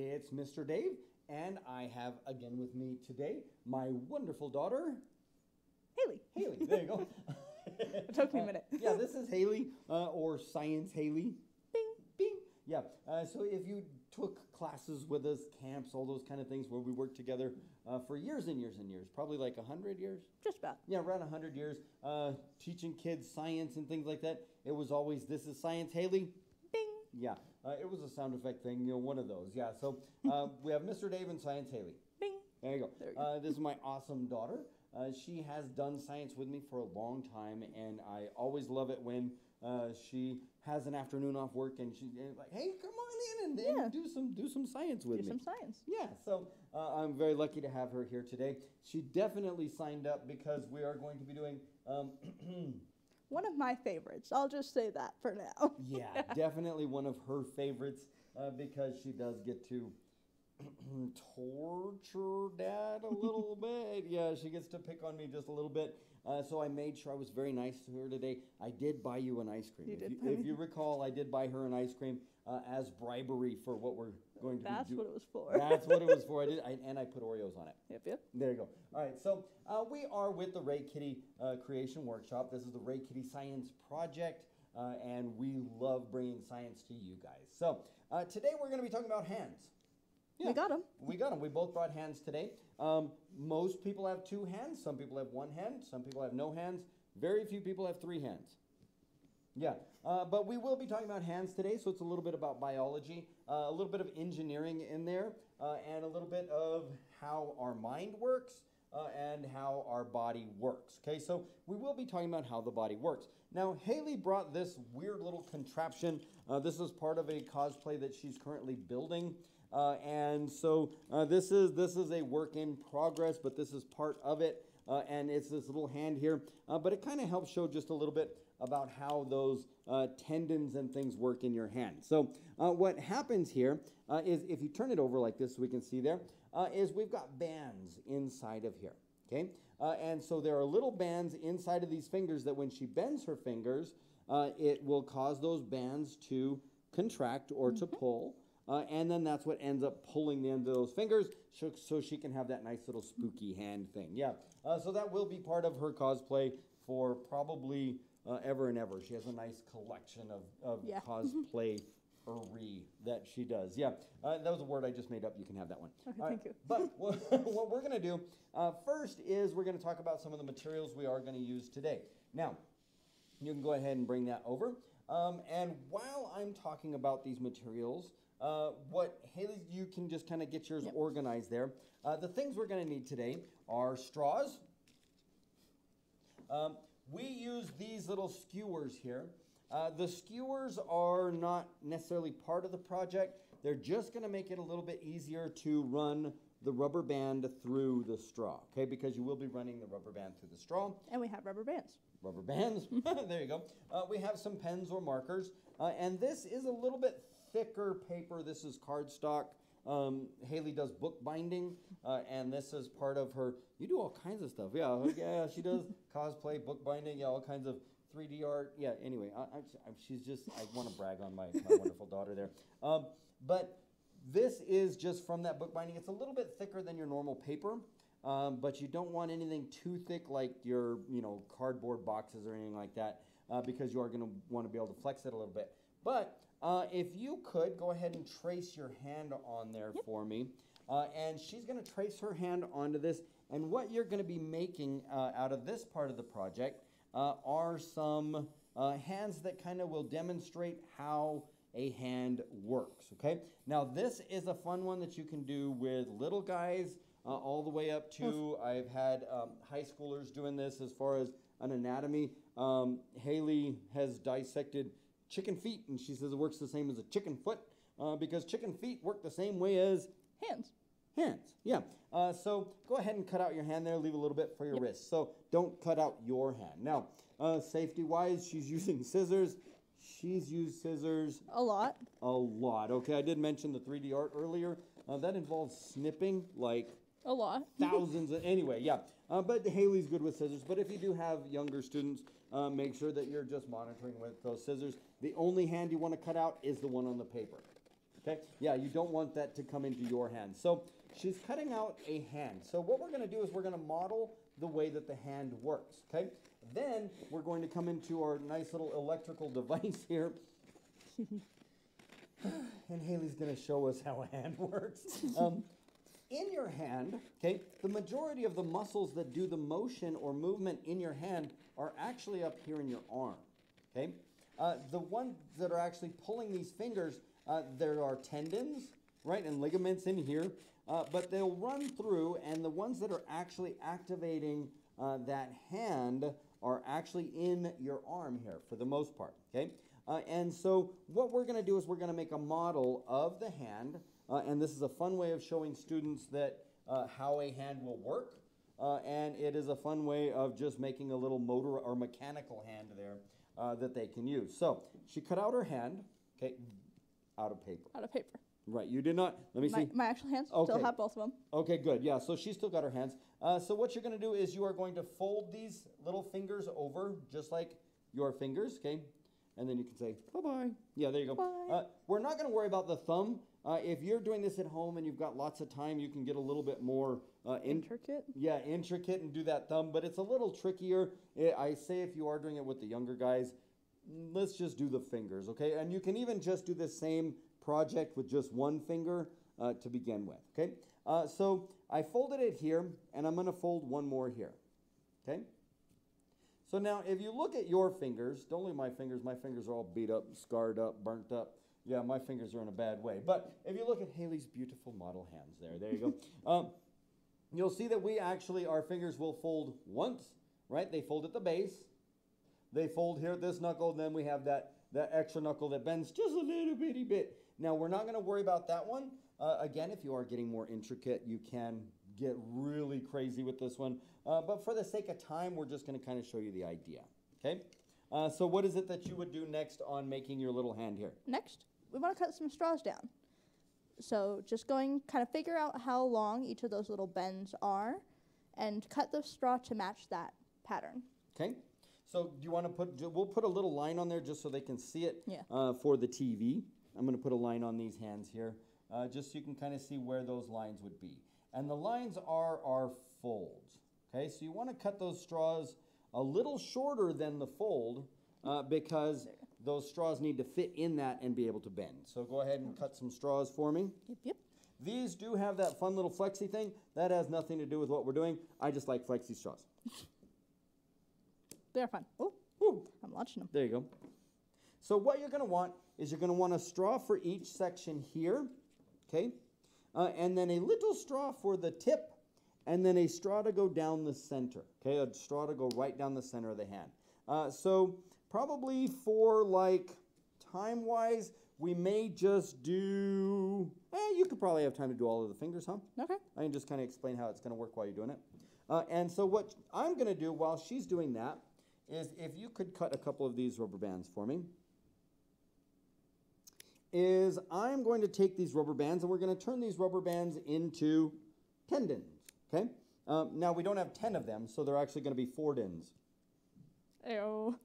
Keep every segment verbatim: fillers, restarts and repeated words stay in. It's Mister Dave, and I have again with me today my wonderful daughter, Haley. Haley, there you go. It took me a minute. Uh, yeah, this is Haley, uh, or Science Haley. Bing, bing. Yeah, uh, so if you took classes with us, camps, all those kind of things where we worked together uh, for years and years and years, probably like a hundred years? Just about. Yeah, around a hundred years, uh, teaching kids science and things like that. It was always, this is Science Haley. Bing. Yeah, uh, it was a sound effect thing, you know, one of those. Yeah, so uh, we have Mister Dave and Science Haley. Bing. There you go. There you go. Uh, this is my awesome daughter. Uh, she has done science with me for a long time, and I always love it when uh, she has an afternoon off work and she's like, "Hey, come on in and, yeah. and do some do some science with do me." Do some science. Yeah. So uh, I'm very lucky to have her here today. She definitely signed up because we are going to be doing um, one of my favorites. I'll just say that for now. Yeah, definitely one of her favorites uh, because she does get to torture dad a little bit. Yeah, she gets to pick on me just a little bit. Uh, so I made sure I was very nice to her today. I did buy you an ice cream. You if, did you, buy if me. you recall, I did buy her an ice cream uh, as bribery for what we're going to That's do. That's what it was for. That's what it was for. I did, I, and I put Oreos on it. Yep, yep. There you go. All right, so uh, we are with the Ray Kitty uh, Creation Workshop. This is the Ray Kitty Science Project, uh, and we love bringing science to you guys. So uh, today we're going to be talking about hands. Yeah. We got them. We got them. We both brought hands today. Um, most people have two hands. Some people have one hand. Some people have no hands. Very few people have three hands. Yeah. Uh, but we will be talking about hands today, so it's a little bit about biology, uh, a little bit of engineering in there, uh, and a little bit of how our mind works uh, and how our body works. Okay, so we will be talking about how the body works. Now, Haley brought this weird little contraption. Uh, this is part of a cosplay that she's currently building. Uh, and so uh, this is this is a work in progress, but this is part of it, uh, and it's this little hand here. Uh, but it kind of helps show just a little bit about how those uh, tendons and things work in your hand. So uh, what happens here uh, is if you turn it over like this, so we can see there, uh, is we've got bands inside of here. Okay, uh, and so there are little bands inside of these fingers that when she bends her fingers, uh, it will cause those bands to contract or mm-hmm. to pull. Uh, and then that's what ends up pulling the end of those fingers so she can have that nice little spooky hand thing. Yeah, uh, so that will be part of her cosplay for probably uh, ever and ever. She has a nice collection of, of yeah. cosplay-ery that she does. Yeah, uh, that was a word I just made up. You can have that one. Okay, All thank right. you. But what, what we're going to do uh, first is we're going to talk about some of the materials we are going to use today. Now, you can go ahead and bring that over. Um, and while I'm talking about these materials, Uh, what Haley, you can just kind of get yours yep. organized there. Uh, the things we're going to need today are straws. Um, we use these little skewers here. Uh, the skewers are not necessarily part of the project. They're just going to make it a little bit easier to run the rubber band through the straw, okay? Because you will be running the rubber band through the straw. And we have rubber bands. Rubber bands. There you go. Uh, we have some pens or markers. Uh, and this is a little bit thicker paper. This is cardstock. Um, Haley does book binding, uh, and this is part of her. You do all kinds of stuff. Yeah, yeah. She does cosplay, book binding, yeah, all kinds of three D art. Yeah, anyway, I, I, she's just, I want to brag on my, my wonderful daughter there. Um, but this is just from that book binding. It's a little bit thicker than your normal paper, um, but you don't want anything too thick like your, you know, cardboard boxes or anything like that, uh, because you are going to want to be able to flex it a little bit. But uh, if you could, go ahead and trace your hand on there yep. for me. Uh, and she's going to trace her hand onto this. And what you're going to be making uh, out of this part of the project uh, are some uh, hands that kind of will demonstrate how a hand works, okay? Now, this is a fun one that you can do with little guys uh, all the way up to, I've had um, high schoolers doing this as far as an anatomy. Um, Haley has dissected chicken feet, and she says it works the same as a chicken foot uh, because chicken feet work the same way as hands. Hands, yeah. Uh, so go ahead and cut out your hand there. Leave a little bit for your yep. wrist. So don't cut out your hand. Now, uh, safety-wise, she's using scissors. She's used scissors. A lot. A lot. Okay, I did mention the three D art earlier. Uh, that involves snipping, like... A lot. Thousands. Of, anyway, yeah. Uh, but Haley's good with scissors. But if you do have younger students, uh, make sure that you're just monitoring with those scissors. The only hand you want to cut out is the one on the paper. Okay? Yeah, you don't want that to come into your hand. So she's cutting out a hand. So what we're going to do is we're going to model the way that the hand works. Okay? Then we're going to come into our nice little electrical device here. And Haley's going to show us how a hand works. Um, in your hand, okay, the majority of the muscles that do the motion or movement in your hand are actually up here in your arm. Okay? Uh, the ones that are actually pulling these fingers, uh, there are tendons, right, and ligaments in here, uh, but they'll run through, and the ones that are actually activating uh, that hand are actually in your arm here for the most part, okay? Uh, and so what we're going to do is we're going to make a model of the hand, uh, and this is a fun way of showing students that uh, how a hand will work, uh, and it is a fun way of just making a little motor or mechanical hand there. Uh, that they can use. So she cut out her hand, okay, out of paper. Out of paper. Right. You did not. Let me my, see. My actual hands okay. Still have both of them. Okay, good. Yeah. So she's still got her hands. Uh, so what you're going to do is you are going to fold these little fingers over, just like your fingers, okay, and then you can say bye bye. Yeah, there you go. Bye. Uh, we're not going to worry about the thumb. Uh, if you're doing this at home and you've got lots of time, you can get a little bit more uh, in intricate. Yeah, intricate and do that thumb, but it's a little trickier. It, I say if you are doing it with the younger guys, let's just do the fingers, okay? And you can even just do the same project with just one finger uh, to begin with, okay? Uh, so I folded it here, and I'm going to fold one more here, okay? So now if you look at your fingers, don't look at my fingers. My fingers are all beat up, scarred up, burnt up. Yeah, my fingers are in a bad way. But if you look at Haley's beautiful model hands there, there you go. um, you'll see that we actually, our fingers will fold once, right? They fold at the base. They fold here at this knuckle, and then we have that, that extra knuckle that bends just a little bitty bit. Now, we're not going to worry about that one. Uh, again, if you are getting more intricate, you can get really crazy with this one. Uh, but for the sake of time, we're just going to kind of show you the idea, okay? Uh, so what is it that you would do next on making your little hand here? Next? We want to cut some straws down. So just going, kind of figure out how long each of those little bends are and cut the straw to match that pattern. Okay. So do you want to put, we'll put a little line on there just so they can see it yeah. uh, for the T V. I'm going to put a line on these hands here uh, just so you can kind of see where those lines would be. And the lines are our folds. Okay. So you want to cut those straws a little shorter than the fold uh, because those straws need to fit in that and be able to bend. So go ahead and cut some straws for me. Yep, yep. These do have that fun little flexi thing. That has nothing to do with what we're doing. I just like flexi straws. They're fun. Oh, ooh. I'm launching them. There you go. So what you're going to want is you're going to want a straw for each section here, okay? Uh, and then a little straw for the tip, and then a straw to go down the center, okay? A straw to go right down the center of the hand. Uh, so probably for like time-wise, we may just do, eh, you could probably have time to do all of the fingers, huh? Okay. I can just kind of explain how it's going to work while you're doing it. Uh, and so what I'm going to do while she's doing that is if you could cut a couple of these rubber bands for me, is I'm going to take these rubber bands and we're going to turn these rubber bands into tendons, okay? Um, now, we don't have ten of them, so they're actually going to be four dins. Ew.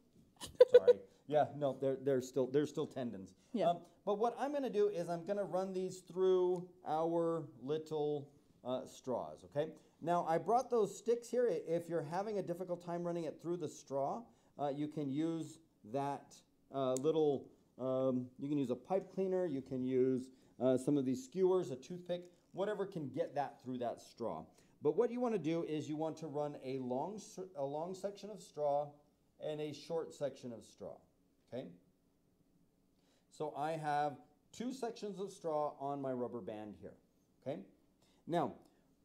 Sorry. Yeah, no, they're, they're, still, they're still tendons. Yeah. Um, but what I'm going to do is I'm going to run these through our little uh, straws, okay? Now, I brought those sticks here. If you're having a difficult time running it through the straw, uh, you can use that uh, little, um, you can use a pipe cleaner, you can use uh, some of these skewers, a toothpick, whatever can get that through that straw. But what you want to do is you want to run a long, a long section of straw and a short section of straw, okay? So I have two sections of straw on my rubber band here, okay? Now,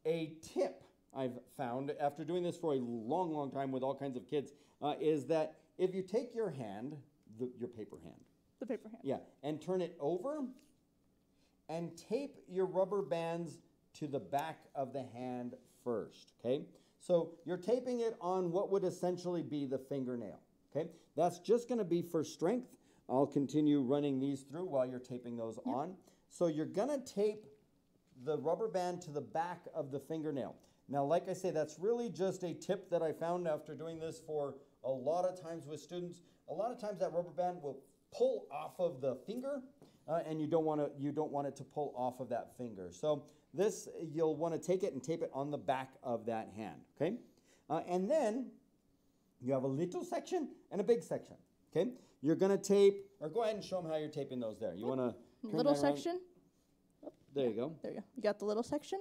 a tip I've found after doing this for a long, long time with all kinds of kids uh, is that if you take your hand, the, your paper hand. The paper hand. Yeah, and turn it over and tape your rubber bands to the back of the hand first, okay? So you're taping it on what would essentially be the fingernail, okay? That's just going to be for strength. I'll continue running these through while you're taping those yep. on. So you're going to tape the rubber band to the back of the fingernail. Now, like I say, that's really just a tip that I found after doing this for a lot of times with students. A lot of times that rubber band will pull off of the finger, uh, and you don't want to you don't want it to pull off of that finger. So this, you'll want to take it and tape it on the back of that hand, okay? Uh, and then you have a little section and a big section, okay? You're going to tape, or go ahead and show them how you're taping those there. You want to little section. Oh, there you go. There you go. You got the little section,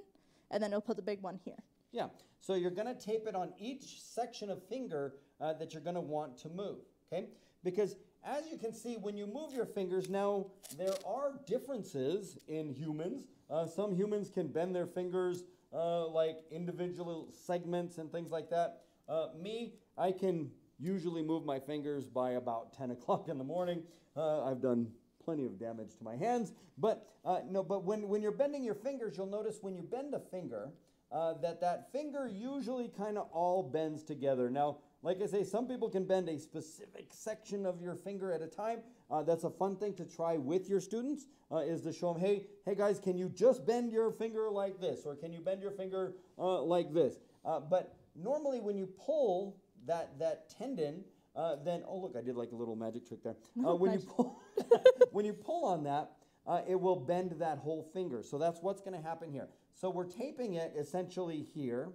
and then you'll put the big one here. Yeah, so you're going to tape it on each section of finger uh, that you're going to want to move, okay? Because as you can see, when you move your fingers, now there are differences in humans. Uh, some humans can bend their fingers uh, like individual segments and things like that. Uh, me, I can usually move my fingers by about ten o'clock in the morning. Uh, I've done plenty of damage to my hands, but uh, no. But when, when you're bending your fingers, you'll notice when you bend a finger, Uh, that that finger usually kind of all bends together. Now, like I say, some people can bend a specific section of your finger at a time. Uh, that's a fun thing to try with your students, uh, is to show them, hey, hey guys, can you just bend your finger like this? Or can you bend your finger uh, like this? Uh, but normally when you pull that, that tendon, uh, then, oh look, I did like a little magic trick there. Uh, when, you pull, when you pull on that, Uh, it will bend that whole finger. So that's what's going to happen here. So we're taping it essentially here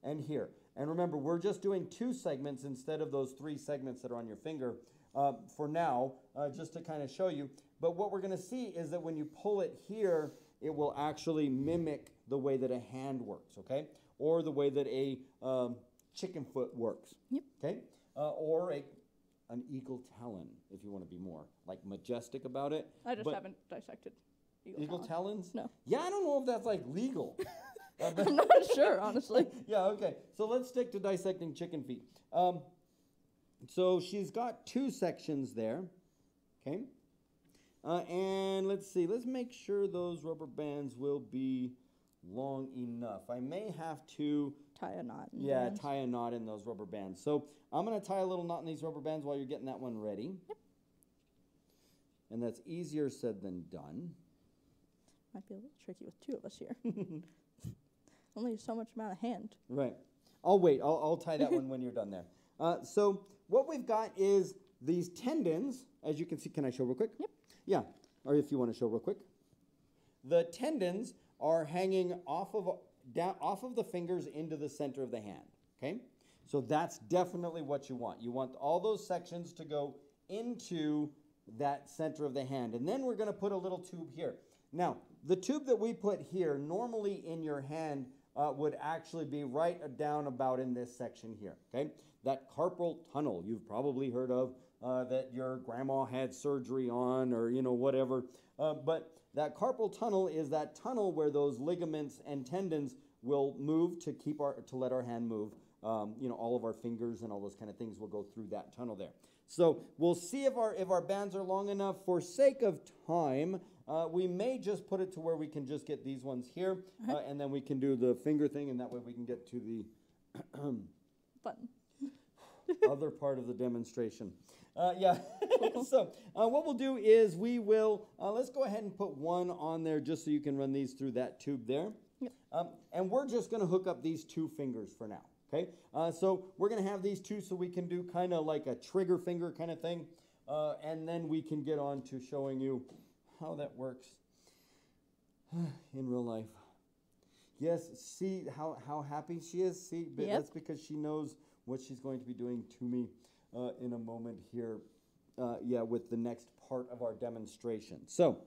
and here. And remember, we're just doing two segments instead of those three segments that are on your finger uh, for now, uh, just to kind of show you. But what we're going to see is that when you pull it here, it will actually mimic the way that a hand works, okay? Or the way that a um, chicken foot works, yep. Okay? Uh, or a... an eagle talon, if you want to be more like majestic about it. I just but haven't dissected eagle, eagle talon. talons. No. Yeah, I don't know if that's like legal. uh, I'm not sure, honestly. Yeah, okay. So let's stick to dissecting chicken feet. Um, so she's got two sections there, okay? Uh, and let's see, let's make sure those rubber bands will be long enough. I may have to tie a knot. Yeah, those. tie a knot in those rubber bands. So I'm going to tie a little knot in these rubber bands while you're getting that one ready. Yep. And that's easier said than done. Might be a little tricky with two of us here. Only so much amount of hand. Right. I'll wait. I'll, I'll tie that one when you're done there. Uh, so what we've got is these tendons, as you can see. Can I show real quick? Yep. Yeah. Or if you want to show real quick. The tendons are hanging off of... down off of the fingers into the center of the hand, okay? So that's definitely what you want. You want all those sections to go into that center of the hand. And then we're going to put a little tube here. Now, the tube that we put here, normally in your hand, uh, would actually be right down about in this section here, okay? That carpal tunnel you've probably heard of, uh, that your grandma had surgery on, or, you know, whatever. Uh, but... that carpal tunnel is that tunnel where those ligaments and tendons will move to keep our, to let our hand move. Um, you know, all of our fingers and all those kind of things will go through that tunnel there. So we'll see if our, if our bands are long enough. For sake of time, uh, we may just put it to where we can just get these ones here, uh, and then we can do the finger thing, and that way we can get to the button. Other part of the demonstration. Uh, yeah. So uh, what we'll do is we will, uh, let's go ahead and put one on there just so you can run these through that tube there. Yep. Um, and we're just going to hook up these two fingers for now. Okay. Uh, so we're going to have these two so we can do kind of like a trigger finger kind of thing. Uh, and then we can get on to showing you how that works in real life. Yes. See how, how happy she is. See, but yep. That's because she knows what she's going to be doing to me uh, in a moment here, uh, yeah, with the next part of our demonstration. So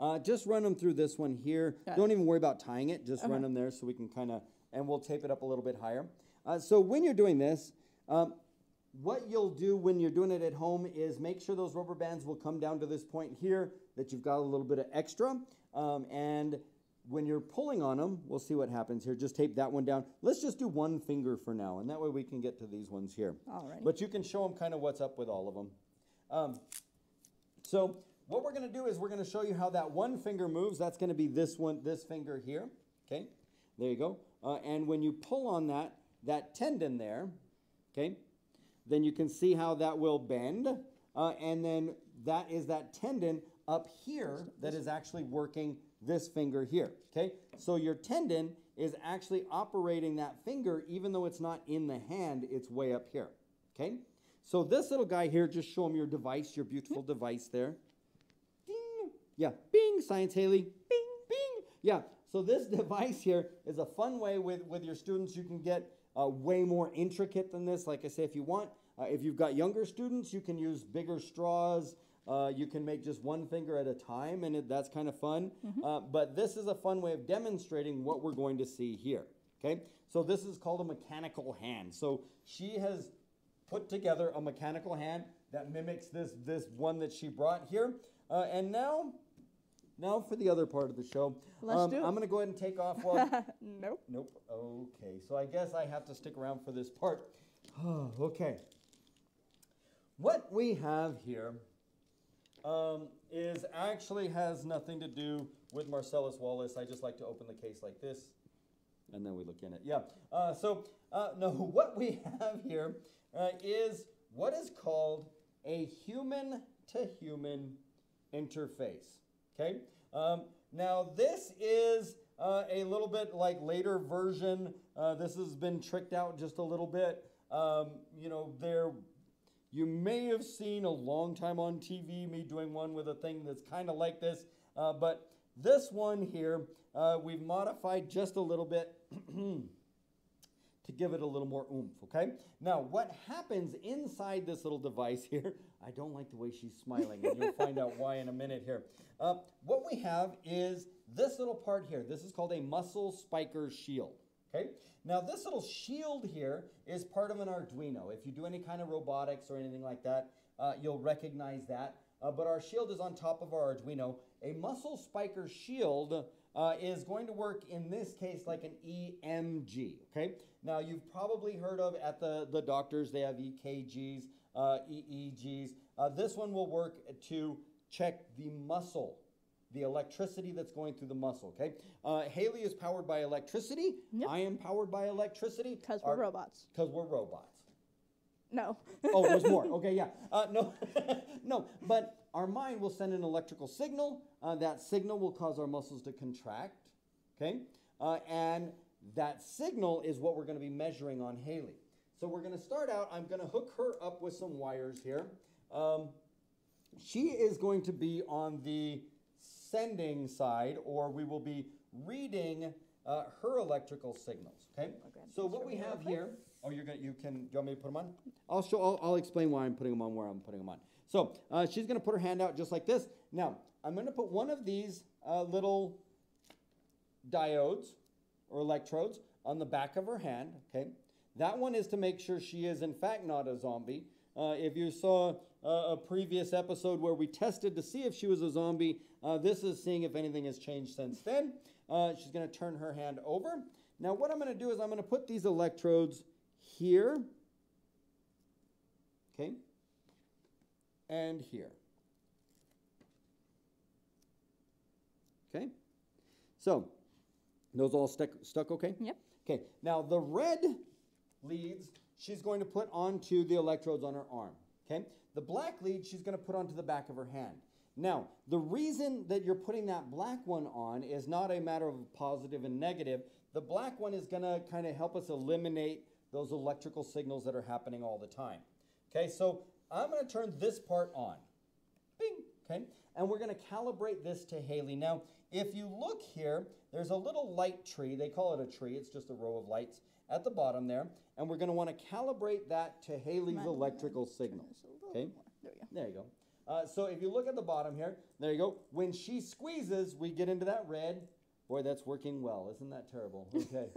uh, just run them through this one here. Got Don't it. even worry about tying it. Just okay. run them there so we can kind of, and we'll tape it up a little bit higher. Uh, so when you're doing this, um, what you'll do when you're doing it at home is make sure those rubber bands will come down to this point here, that you've got a little bit of extra. Um, and when you're pulling on them, we'll see what happens here. Just tape that one down. Let's just do one finger for now, and that way we can get to these ones here. All right. But you can show them kind of what's up with all of them. Um, so what we're going to do is we're going to show you how that one finger moves. That's going to be this one, this finger here. Okay, there you go. Uh, and when you pull on that, that tendon there, okay, then you can see how that will bend. Uh, and then that is that tendon up here that is actually working this finger here, okay? So your tendon is actually operating that finger, even though it's not in the hand, it's way up here, okay? So this little guy here, just show him your device, your beautiful device there. Ding! Yeah, bing, Science Haley, bing, bing. Yeah, so this device here is a fun way with, with your students. You can get uh, way more intricate than this, like I say, if you want. Uh, if you've got younger students, you can use bigger straws. Uh, you can make just one finger at a time, and it, that's kind of fun. Mm-hmm. uh, but this is a fun way of demonstrating what we're going to see here, okay? So this is called a mechanical hand. So she has put together a mechanical hand that mimics this, this one that she brought here. Uh, and now, now for the other part of the show. Let's um, do it. I'm going to go ahead and take off. While nope. Nope. Okay. So I guess I have to stick around for this part. Okay. What we have here um, is actually has nothing to do with Marcellus Wallace. I just like to open the case like this, and then we look in it. Yeah. Uh, so, uh, no, what we have here uh, is what is called a human-to-human interface. Okay? Um, now, this is uh, a little bit like later version. Uh, this has been tricked out just a little bit. Um, you know, there... You may have seen a long time on T V me doing one with a thing that's kind of like this, uh, but this one here uh, we've modified just a little bit to give it a little more oomph, okay? Now, what happens inside this little device here, I don't like the way she's smiling, and you'll find out why in a minute here. Uh, what we have is this little part here. This is called a muscle spiker shield. Okay. Now, this little shield here is part of an Arduino. If you do any kind of robotics or anything like that, uh, you'll recognize that. Uh, but our shield is on top of our Arduino. A muscle spiker shield uh, is going to work, in this case, like an E M G. Okay. Now, you've probably heard of at the, the doctors, they have E K Gs, uh, E E Gs. Uh, this one will work to check the muscle, the electricity that's going through the muscle, okay? Uh, Haley is powered by electricity. Yep. I am powered by electricity. Because we're robots. Because we're robots. No. Oh, there's more. Okay, yeah. Uh, no, no. But our mind will send an electrical signal. Uh, that signal will cause our muscles to contract, okay? Uh, and that signal is what we're going to be measuring on Haley. So we're going to start out. I'm going to hook her up with some wires here. Um, she is going to be on the sending side, or we will be reading uh, her electrical signals. Okay. So what we have here. Oh, you're gonna. You can. Do you want me to put them on? I'll show. I'll, I'll explain why I'm putting them on. Where I'm putting them on. So uh, she's gonna put her hand out just like this. Now I'm gonna put one of these uh, little diodes or electrodes on the back of her hand. Okay. That one is to make sure she is in fact not a zombie. Uh, if you saw uh, a previous episode where we tested to see if she was a zombie, uh, this is seeing if anything has changed since then. Uh, she's going to turn her hand over. Now what I'm going to do is I'm going to put these electrodes here, okay, and here. Okay, so those all stuck, stuck okay? Yep. Okay, now the red leads she's going to put onto the electrodes on her arm, okay? The black lead she's going to put onto the back of her hand. Now, the reason that you're putting that black one on is not a matter of positive and negative. The black one is going to kind of help us eliminate those electrical signals that are happening all the time, okay? So I'm going to turn this part on, bing, okay? And we're going to calibrate this to Haley. Now, if you look here, there's a little light tree. They call it a tree. It's just a row of lights at the bottom there, and we're going to want to calibrate that to Haley's electrical signals. Okay, there you go. There you go. Uh, so if you look at the bottom here, there you go. When she squeezes, we get into that red. Boy, that's working well. Isn't that terrible? Okay.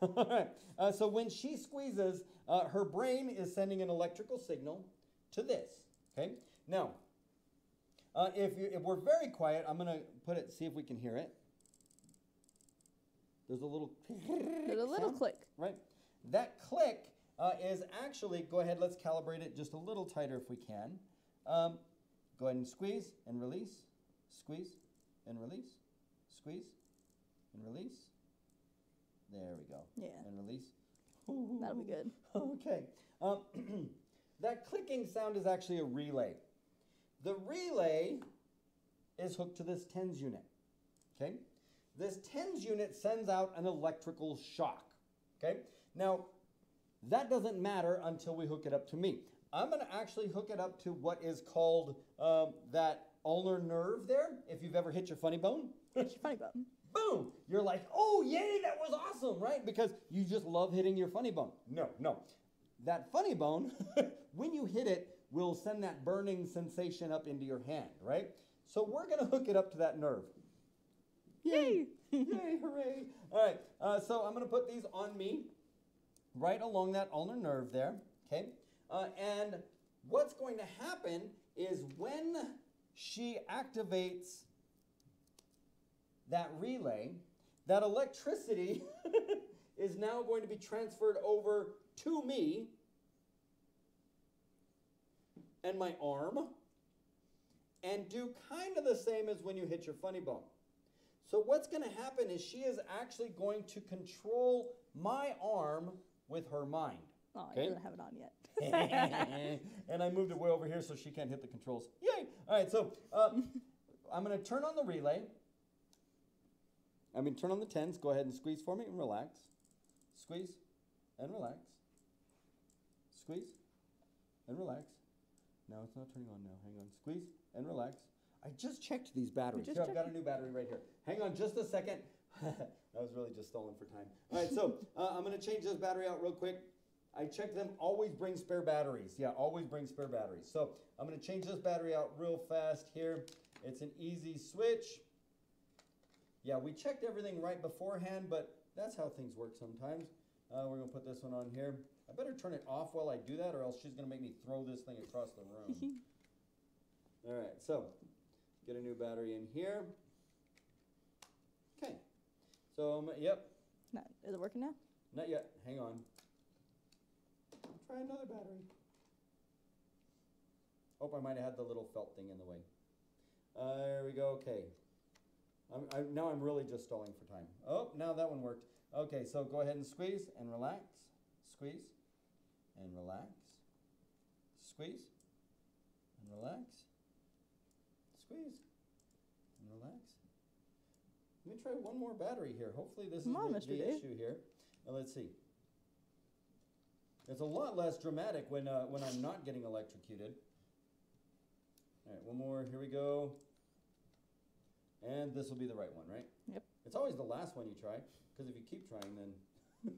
All right. Uh, so when she squeezes, uh, her brain is sending an electrical signal to this. Okay. Now, uh, if, you, if we're very quiet, I'm going to put it. See if we can hear it. There's a little There's a little sound, click. Right. That click uh, is actually, go ahead, let's calibrate it just a little tighter if we can. Um, go ahead and squeeze and release, squeeze and release, squeeze and release. There we go. Yeah. And release. Ooh. That'll be good. Okay. Um, that clicking sound is actually a relay. The relay is hooked to this TENS unit. Okay. This TENS unit sends out an electrical shock, okay? Now, that doesn't matter until we hook it up to me. I'm going to actually hook it up to what is called um, that ulnar nerve there, if you've ever hit your funny bone. Hit your funny bone. Boom! You're like, oh, yay, that was awesome, right? Because you just love hitting your funny bone. No, no. That funny bone, when you hit it, will send that burning sensation up into your hand, right? So we're going to hook it up to that nerve. Yay! Yay, hooray! All right, uh, so I'm going to put these on me, right along that ulnar nerve there, okay? Uh, and what's going to happen is when she activates that relay, that electricity is now going to be transferred over to me and my arm and do kind of the same as when you hit your funny bone. So what's going to happen is she is actually going to control my arm with her mind. Oh, okay. I don't have it on yet. And I moved it way over here so she can't hit the controls. Yay! All right, so uh, I'm going to turn on the relay. I mean, turn on the TENS. Go ahead and squeeze for me and relax. Squeeze and relax. Squeeze and relax. No, it's not turning on now. Hang on. Squeeze and relax. I just checked these batteries. Here, I've got a new battery right here. Hang on just a second. That was really just stolen for time. All right, so uh, I'm going to change this battery out real quick. I checked them. Always bring spare batteries. Yeah, always bring spare batteries. So I'm going to change this battery out real fast here. It's an easy switch. Yeah, we checked everything right beforehand, but that's how things work sometimes. Uh, we're going to put this one on here. I better turn it off while I do that, or else she's going to make me throw this thing across the room. All right, so get a new battery in here. Okay. So, um, yep. Not, is it working now? Not yet. Hang on. Try another battery. Oh, I might have had the little felt thing in the way. Uh, there we go. Okay. I'm, I, now I'm really just stalling for time. Oh, now that one worked. Okay, so go ahead and squeeze and relax. Squeeze and relax. Squeeze and relax. Squeeze and relax. Let me try one more battery here. Hopefully this is the issue here. Now let's see. It's a lot less dramatic when, uh, when I'm not getting electrocuted. All right, one more. Here we go. And this will be the right one, right? Yep. It's always the last one you try, because if you keep trying, then...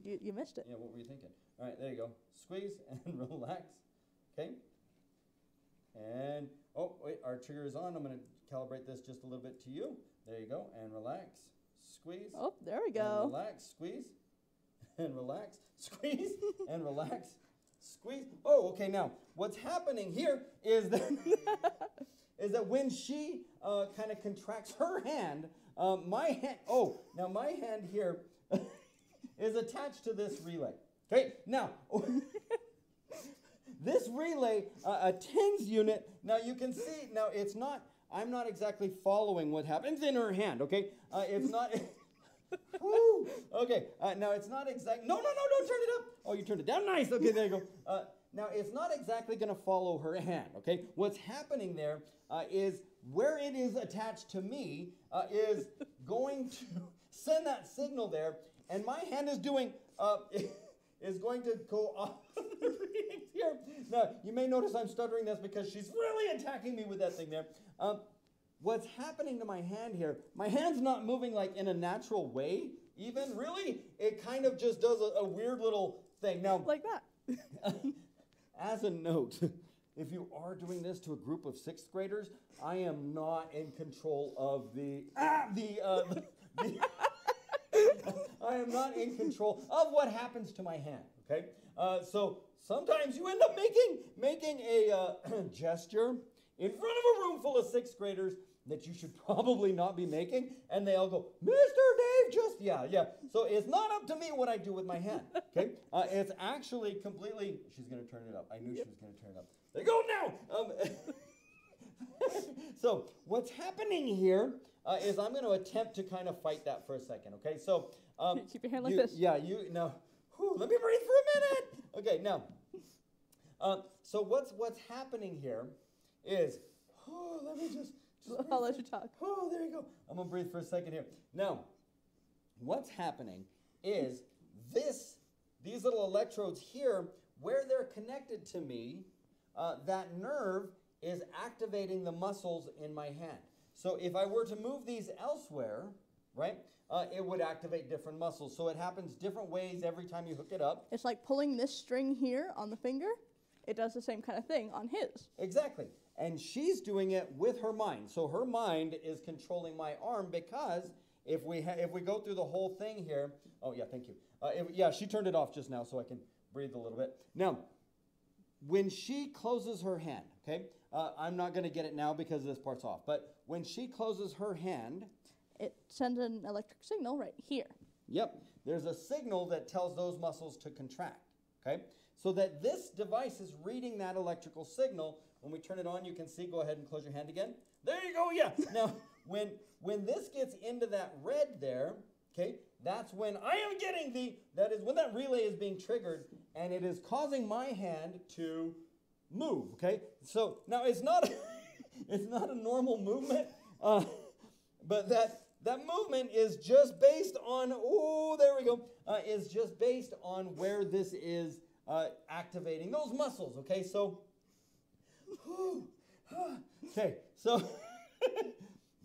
you, you missed it. Yeah, what were you thinking? All right, there you go. Squeeze and relax. Okay. And, oh, wait, our trigger is on. I'm going to calibrate this just a little bit to you. There you go. And relax. Squeeze. Oh, there we go. And relax. Squeeze. And relax. Squeeze. And relax. Squeeze. Oh, okay, now, what's happening here is that... is that when she uh, kind of contracts her hand, um, my hand, oh, now my hand here is attached to this relay. Okay, now, this relay, uh, a TENS unit, now you can see, now it's not, I'm not exactly following what happens in her hand, okay? Uh, it's not, woo, okay, uh, now it's not exact, no, no, no, don't turn it up. Oh, you turned it down, nice, okay, there you go. Uh, Now, it's not exactly going to follow her hand, okay? What's happening there uh, is where it is attached to me uh, is going to send that signal there, and my hand is doing, uh, is going to go off the readings here. Now, you may notice I'm stuttering this because she's really attacking me with that thing there. Um, what's happening to my hand here, my hand's not moving like in a natural way even, really. It kind of just does a, a weird little thing. Now, like that. As a note, if you are doing this to a group of sixth graders, I am not in control of the, ah, the, uh, the, the I am not in control of what happens to my hand, okay? Uh, so sometimes you end up making, making a uh, gesture in front of a room full of sixth graders that you should probably not be making, and they all go, Mister Dave, just, yeah, yeah. So it's not up to me what I do with my hand, okay? Uh, it's actually completely, she's gonna turn it up. I knew yep. she was gonna turn it up. There you go now! Um, so what's happening here uh, is I'm gonna attempt to kind of fight that for a second, okay? So, um, keep your hand like you, this. Yeah, you, now, whew, let me breathe for a minute! Okay, now, uh, so what's, what's happening here is, oh, let me just, Just I'll let you talk. Oh, there you go. I'm going to breathe for a second here. Now, what's happening is this, these little electrodes here, where they're connected to me, uh, that nerve is activating the muscles in my hand. So if I were to move these elsewhere, right, uh, it would activate different muscles. So it happens different ways every time you hook it up. It's like pulling this string here on the finger. It does the same kind of thing on his. Exactly. And she's doing it with her mind. So her mind is controlling my arm, because if we, ha if we go through the whole thing here, oh yeah, thank you. Uh, if, yeah, she turned it off just now so I can breathe a little bit. Now, when she closes her hand, okay, uh, I'm not going to get it now because this part's off, but when she closes her hand, it sends an electric signal right here. Yep. There's a signal that tells those muscles to contract. Okay, so that this device is reading that electrical signal. When we turn it on, you can see, go ahead and close your hand again. There you go, yeah. Now, when, when this gets into that red there, okay, that's when I am getting the, that is when that relay is being triggered, and it is causing my hand to move, okay? So, now it's not a, it's not a normal movement, uh, but that, that movement is just based on, oh, there we go, uh, is just based on where this is uh, activating those muscles, okay? So, okay, so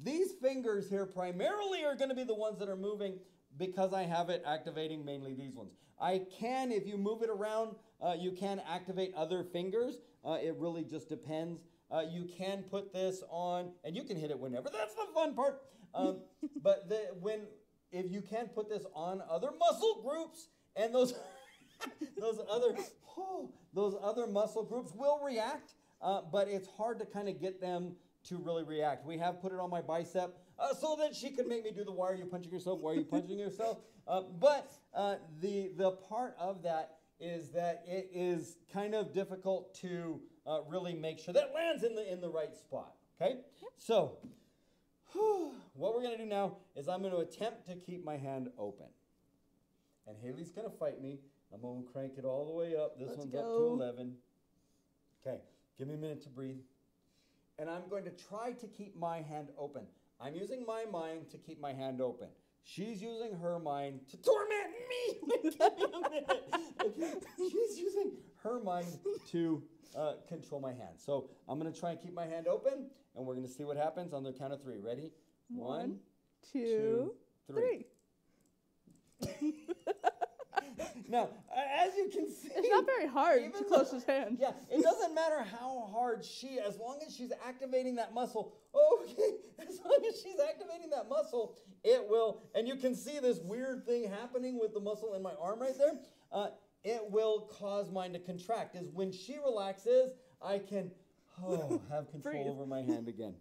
these fingers here primarily are going to be the ones that are moving because I have it activating mainly these ones. I can, if you move it around, uh, you can activate other fingers. Uh, it really just depends. Uh, you can put this on, and you can hit it whenever. That's the fun part. Um, but the, when if you can put this on other muscle groups, and those those other oh, those other muscle groups will react, uh, but it's hard to kind of get them to really react. We have put it on my bicep uh, so that she could make me do the "Why are you punching yourself? Why are you punching yourself?" Uh, but uh, the the part of that is that it is kind of difficult to uh, really make sure that lands in the in the right spot. Okay, yep. So whew, what we're gonna do now is I'm gonna attempt to keep my hand open, and Haley's gonna fight me. I'm gonna crank it all the way up. This Let's one's go. Up to eleven. Okay, give me a minute to breathe, and I'm going to try to keep my hand open. I'm using my mind to keep my hand open. She's using her mind to torment me. Okay. She's using her mind to uh, control my hand. So I'm going to try and keep my hand open, and we're going to see what happens on the count of three. Ready? One, One two, two, three. three. Now, as you can see, it's not very hard to close his hand. Yeah, it doesn't matter how hard she, as long as she's activating that muscle, okay, as long as she's activating that muscle, it will, and you can see this weird thing happening with the muscle in my arm right there, uh, it will cause mine to contract, is when she relaxes, I can, oh, have control over my hand again.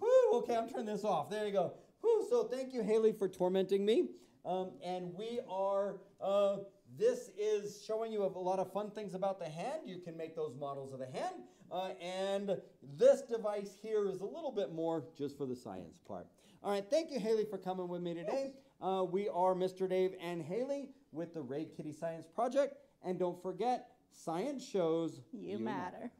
Whew, okay, I'm turning this off. There you go. Whew, so thank you, Haley, for tormenting me. Um, and we are, uh, this is showing you a lot of fun things about the hand. You can make those models of the hand. Uh, and this device here is a little bit more just for the science part. All right, thank you, Haley, for coming with me today. Uh, we are Mister Dave and Haley with the Ray Kitty Science Project. And don't forget, science shows you, you matter. matter.